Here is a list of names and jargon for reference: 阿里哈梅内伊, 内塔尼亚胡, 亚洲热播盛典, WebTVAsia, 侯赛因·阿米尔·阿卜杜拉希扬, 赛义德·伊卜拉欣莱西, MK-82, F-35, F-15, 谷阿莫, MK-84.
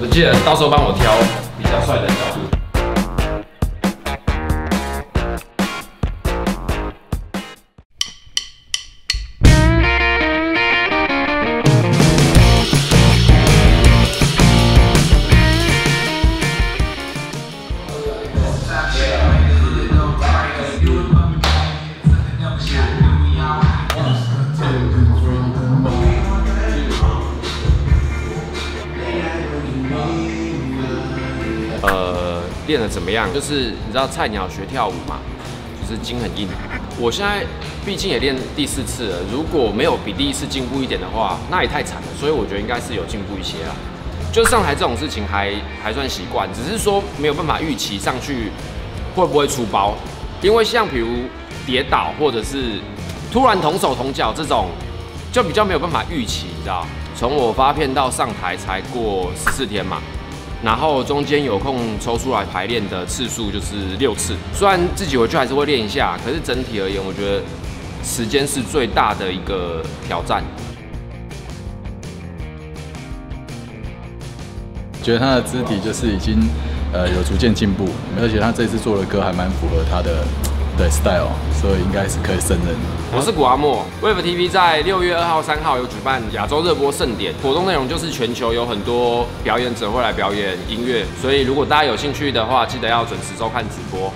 我记得到时候帮我挑比较帅的角度。练得怎么样？就是你知道菜鸟学跳舞嘛，就是筋很硬。我现在毕竟也练第4次了，如果没有比第1次进步一点的话，那也太惨了。所以我觉得应该是有进步一些啦。就上台这种事情还算习惯，只是说没有办法预期上去会不会出包，因为像比如跌倒或者是突然同手同脚这种，就比较没有办法预期，你知道。从我发片到上台才过14天嘛。 然后中间有空抽出来排练的次数就是6次，虽然自己回去还是会练一下，可是整体而言，我觉得时间是最大的一个挑战。觉得他的肢体就是已经有逐渐进步，而且他这次做的歌还蛮符合他的style， 所以应该是可以胜任。我是古阿莫 ，WebTV 在6月2号、3号有举办亚洲热播盛典，活动内容就是全球有很多表演者会来表演音乐，所以如果大家有兴趣的话，记得要准时收看直播。